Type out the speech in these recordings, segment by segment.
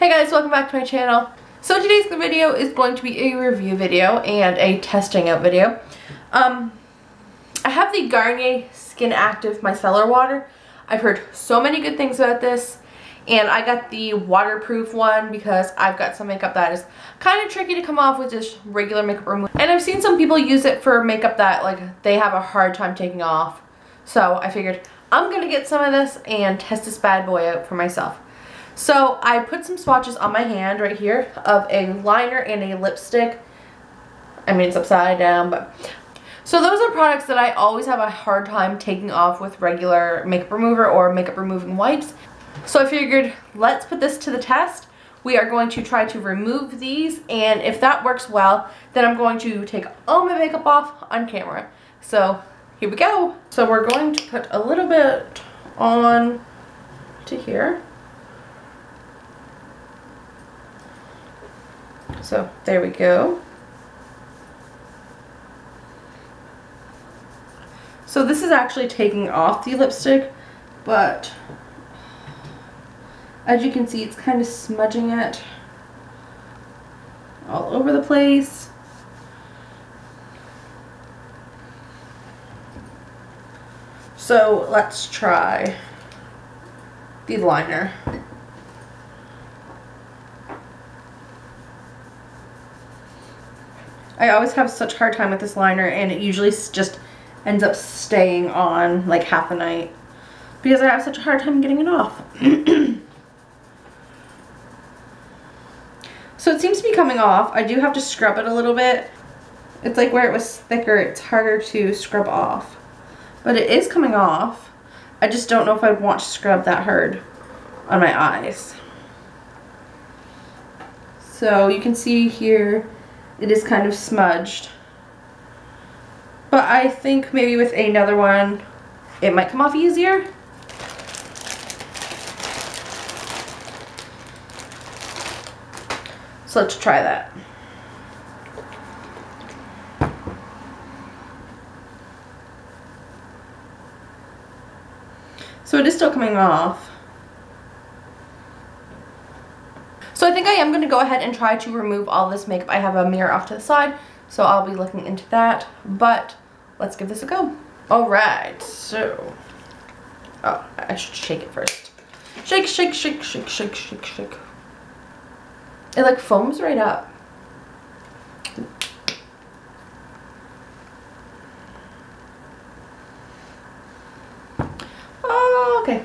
Hey guys, welcome back to my channel. So today's video is going to be a review video and a testing out video. I have the Garnier Skin Active Micellar Water. I've heard so many good things about this, and I got the waterproof one because I've got some makeup that is kind of tricky to come off with just regular makeup remover. And I've seen some people use it for makeup that like they have a hard time taking off. So I figured I'm gonna get some of this and test this bad boy out for myself. So I put some swatches on my hand right here of a liner and a lipstick. I mean, it's upside down, but. So those are products that I always have a hard time taking off with regular makeup remover or makeup removing wipes. So I figured, let's put this to the test. We are going to try to remove these, and if that works well, then I'm going to take all my makeup off on camera. So here we go. So we're going to put a little bit on to here. So there we go. So this is actually taking off the lipstick, but as you can see, it's kind of smudging it all over the place. So let's try the liner. I always have such a hard time with this liner, and it usually just ends up staying on like half the night because I have such a hard time getting it off. So it seems to be coming off. I do have to scrub it a little bit. It's like where it was thicker, it's harder to scrub off. But it is coming off. I just don't know if I'd want to scrub that hard on my eyes. So you can see here, it is kind of smudged, but I think maybe with another one it might come off easier. So let's try that. So it is still coming off. So I think I am going to go ahead and try to remove all this makeup. I have a mirror off to the side, so I'll be looking into that, but let's give this a go. Alright, so, oh, I should shake it first. Shake, shake, shake, shake, shake, shake, shake. It like foams right up. Oh, okay.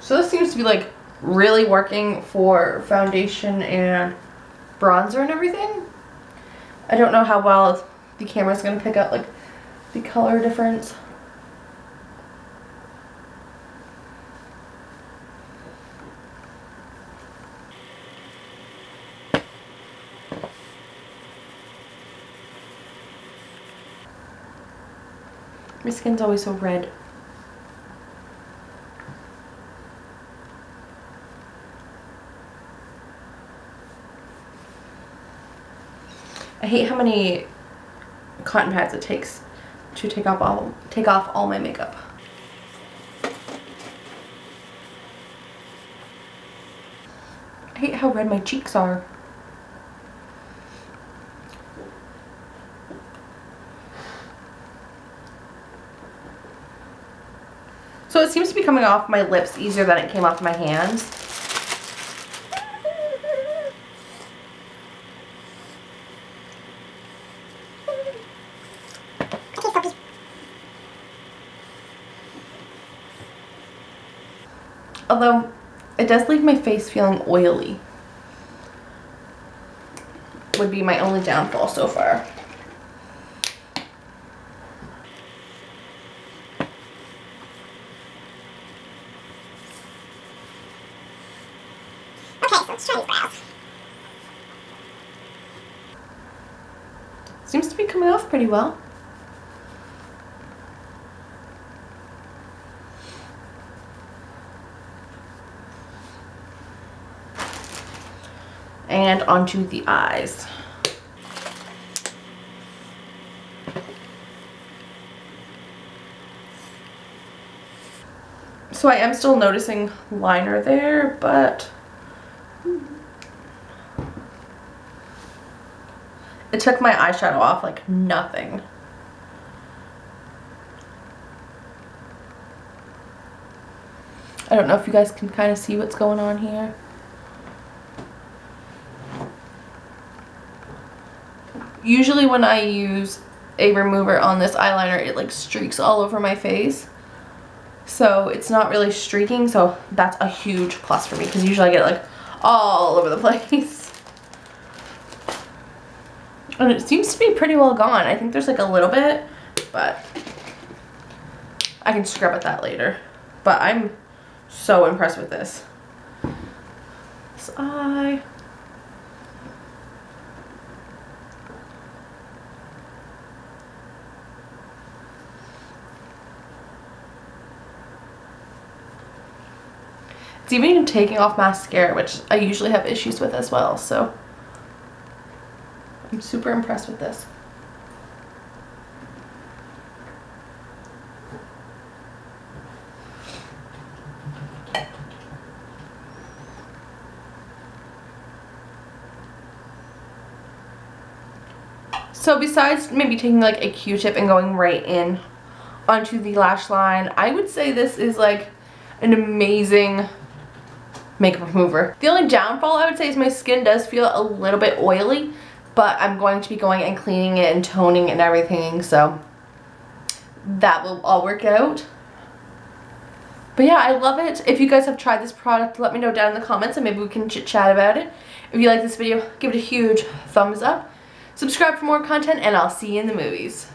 So this seems to be like really working for foundation and bronzer and everything. I don't know how well the camera's gonna pick up like the color difference. My skin's always so red. I hate how many cotton pads it takes to take off all my makeup. I hate how red my cheeks are. So it seems to be coming off my lips easier than it came off my hands. Although, it does leave my face feeling oily. Would be my only downfall so far. Okay, so let's try these brows. Seems to be coming off pretty well. And onto the eyes. So So I am still noticing liner there, but it took my eyeshadow off like nothing. I don't know if you guys can kind of see what's going on here. Usually when I use a remover on this eyeliner, it like streaks all over my face. So it's not really streaking, so that's a huge plus for me because usually I get like all over the place. And it seems to be pretty well gone. I think there's like a little bit, but I can scrub at that later. But I'm so impressed with this. This eye. It's even taking off mascara, which I usually have issues with as well, so I'm super impressed with this. So besides maybe taking like a Q-tip and going right in onto the lash line, I would say this is like an amazing makeup remover. The only downfall I would say is my skin does feel a little bit oily, but I'm going to be going and cleaning it and toning and everything, so that will all work out. But yeah, I love it. If you guys have tried this product, let me know down in the comments and maybe we can chit chat about it. If you like this video, give it a huge thumbs up, subscribe for more content, and I'll see you in the movies.